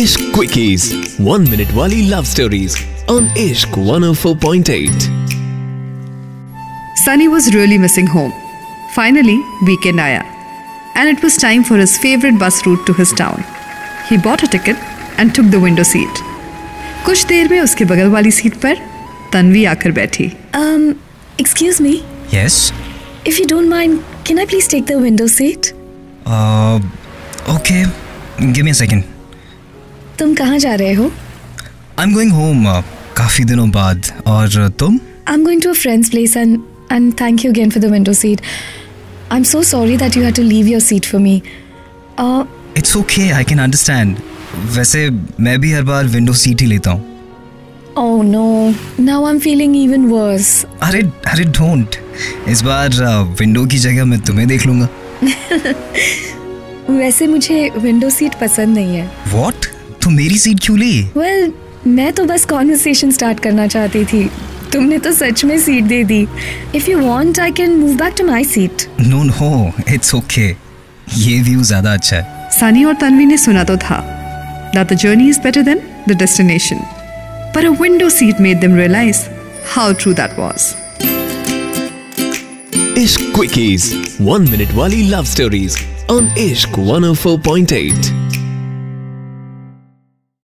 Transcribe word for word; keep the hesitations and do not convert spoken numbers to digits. Ishq Quickies, one minute wali love stories on Ishq one oh four point eight. Sunny was really missing home. Finally, weekend aaya, and it was time for his favorite bus route to his town. He bought a ticket and took the window seat. कुछ देर में उसके बगल वाली seat पर तन्वी आकर बैठी. Um, excuse me. Yes. If you don't mind, can I please take the window seat? Uh, okay. Give me a second. तुम कहाँ जा रहे हो? I'm going home. Uh, काफी दिनों बाद. और तुम? I'm going to a friend's place and and thank you again for the window seat. I'm so sorry that you had to leave your seat for me. Uh, It's okay. I can understand. वैसे मैं भी हर बार window seat ही लेता हूँ. Oh no. Now I'm feeling even worse. अरे अरे don't. इस बार uh, window की जगह मैं तुम्हें देख लूँगा. वैसे मुझे विंडो सीट पसंद नहीं है. What? तो मेरी सीट क्यों ली? Well, मैं तो बस कॉन्वर्सेशन स्टार्ट करना चाहती थी. तुमने तो सच में सीट दे दी. If you want, I can move back to my seat. No, no, it's okay. ये व्यू ज़्यादा अच्छा है. सानी और तन्वी ने सुना तो था that the journey is better than the destination, but a window seat made them realize how true that was. Ishq Quickies, one minute wali love stories on Ishq one oh four point eight.